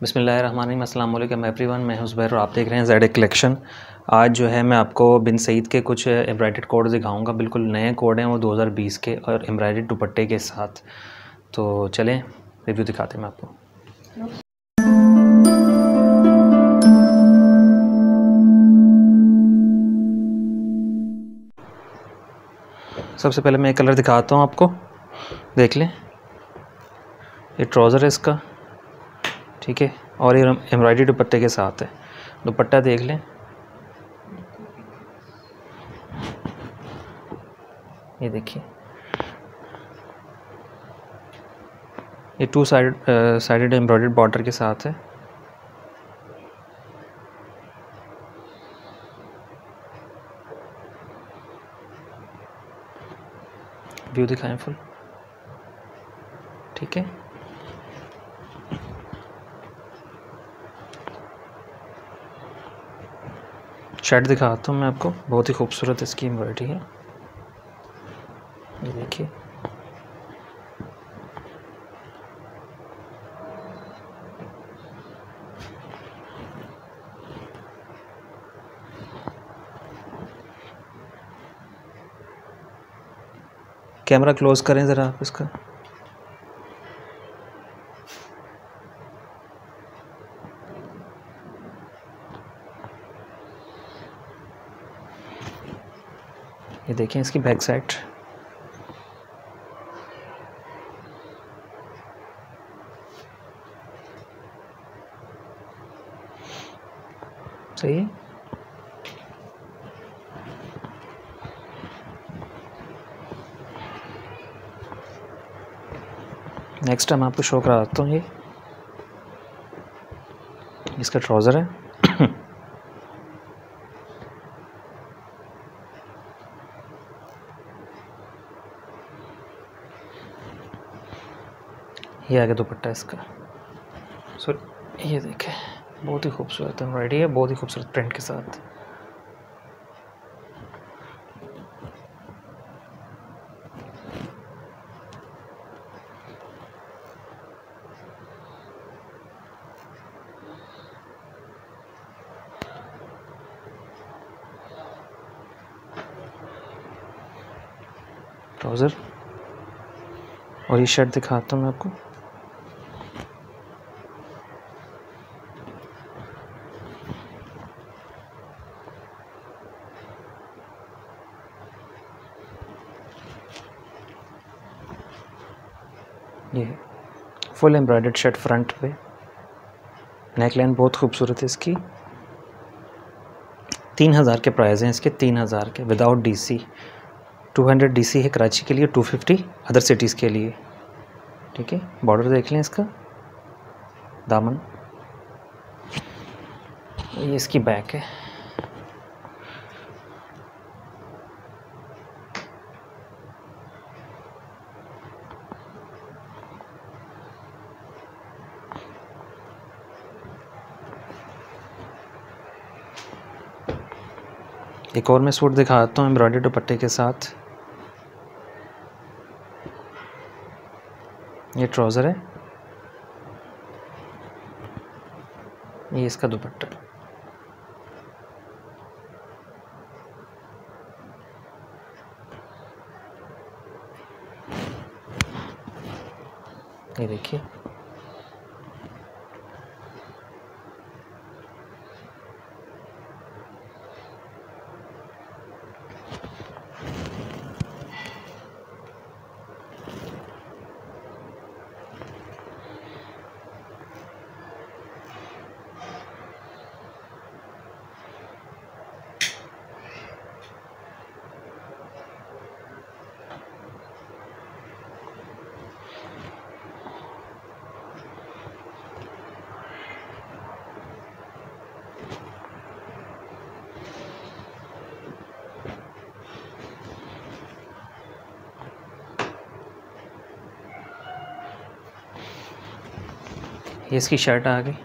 बिस्मिल्लाहिर्रहमानिर्रहीम, अस्सलाम वालेकुम एवरीवन। मैं हुसैब और आप देख रहे हैं जेड कलेक्शन। आज जो है मैं आपको बिन सईद के कुछ एम्ब्रॉयडर्ड कोड दिखाऊंगा। बिल्कुल नए कोड हैं वो 2020 के और एम्ब्रॉयडर्ड दुपट्टे के साथ। तो चलें रिव्यू दिखाते हैं मैं आपको। सबसे पहले मैं एक कलर दिखाता हूँ आपको, देख लें। ये ट्राउज़र है इसका, ठीक है, और ये एम्ब्रॉयडरी दुपट्टे के साथ है। दुपट्टा देख लें, ये देखिए, ये टू साइडेड एम्ब्रॉयडर्ड बॉर्डर के साथ है। व्यू दिखाएं फुल, ठीक है। शर्ट दिखाता हूँ मैं आपको, बहुत ही खूबसूरत इसकी एम्ब्रॉयडरी है, ये देखिए। कैमरा क्लोज करें ज़रा आप इसका। ये देखें इसकी बैक साइड, सही है। नेक्स्ट टाइम आपको शो कराता हूँ, ये इसका ट्राउज़र है। ये आगे दुपट्टा इसका, सॉरी, ये देखें, बहुत ही खूबसूरत एम्ब्रॉयडरी है, बहुत ही खूबसूरत प्रिंट के साथ। ट्राउज़र और ये शर्ट दिखाता हूँ मैं आपको। ये फुल एम्ब्रॉयडर्ड शर्ट फ्रंट पे, नेकलाइन बहुत खूबसूरत है इसकी। 3000 के प्राइस हैं इसके, 3000 के विदाउट डीसी। 200 डीसी है कराची के लिए, 250 अदर सिटीज़ के लिए, ठीक है। बॉर्डर देख लें इसका, दामन, ये इसकी बैक है। एक और मैं सूट दिखाता हूँ एम्ब्रॉयडर्ड दुपट्टे के साथ। ये ट्राउज़र है, ये इसका दुपट्टा। ये देखिए, ये इसकी शर्ट आ गई।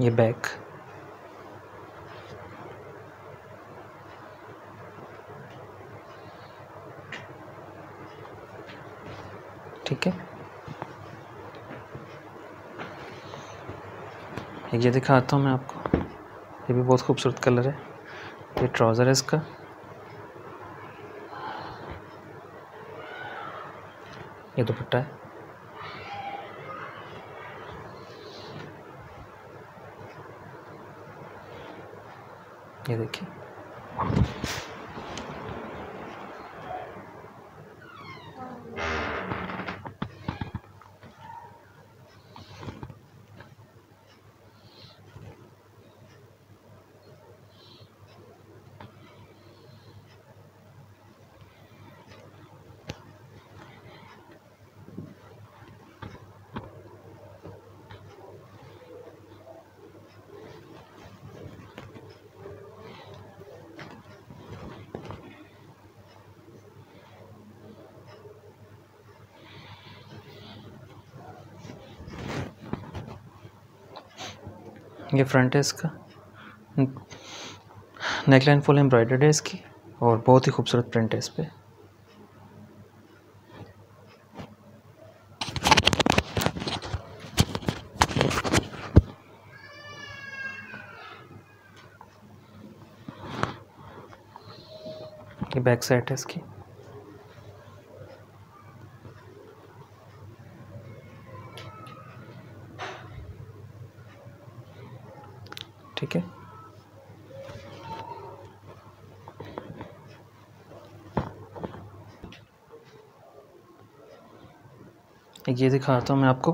ये बैक ठीक है। एक ये दिखाता हूँ मैं आपको, ये भी बहुत खूबसूरत कलर है। ये ट्राउज़र है इसका, ये दुपट्टा है। ये देखिए ये फ्रंट है इसका, नेकलाइन फुल एम्ब्रॉयडर्ड है इसकी और बहुत ही खूबसूरत प्रिंट है इस पर। ये बैक साइड है इसकी। ठीक है, एक ये दिखाता हूँ मैं आपको,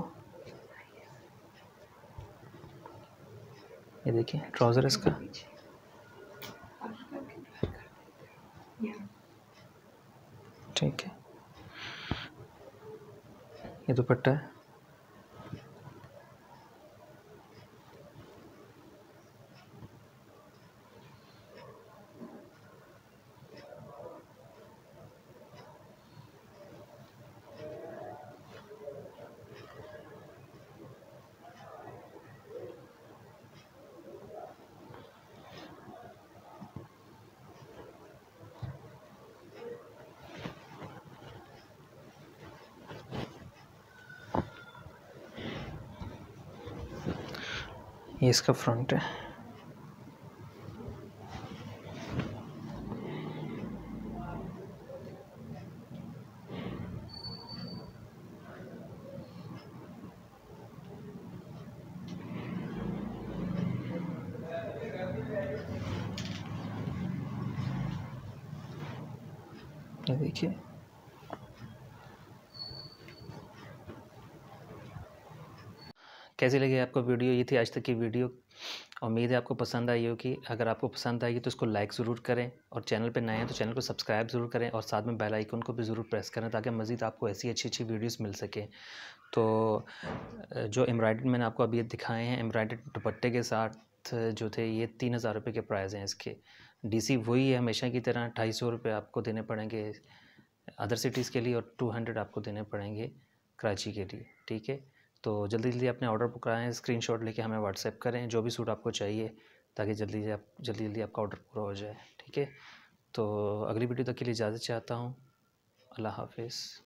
ये देखिए ट्राउजर इसका। ठीक है, ये दुपट्टा है। ये इसका फ्रंट है। ये देखिए, कैसी लगी आपको वीडियो? ये थी आज तक की वीडियो, उम्मीद है आपको पसंद आई होगी। अगर आपको पसंद आई तो इसको लाइक ज़रूर करें, और चैनल पर नए हैं तो चैनल को सब्सक्राइब ज़रूर करें, और साथ में बेल आइकन को भी ज़रूर प्रेस करें ताकि मज़ीद आपको ऐसी अच्छी अच्छी वीडियोस मिल सकें। तो जो एम्ब्रॉयडर्ड मैंने आपको अभी दिखाए हैं एम्ब्रॉयडर्ड दुपट्टे के साथ जो थे, ये 3000 रुपये के प्राइज़ हैं इसके। DC वही है हमेशा की तरह, 250 रुपये आपको देने पड़ेंगे अदर सिटीज़ के लिए और 200 आपको देने पड़ेंगे कराची के लिए। ठीक है, तो जल्दी जल्दी अपने ऑर्डर बुक कराएँ, स्क्रीनशॉट लेके हमें व्हाट्सएप करें जो भी सूट आपको चाहिए, ताकि जल्दी जल्दी आपका ऑर्डर पूरा हो जाए। ठीक है, तो अगली वीडियो तक के लिए इजाज़त चाहता हूँ। अल्लाह हाफिज़।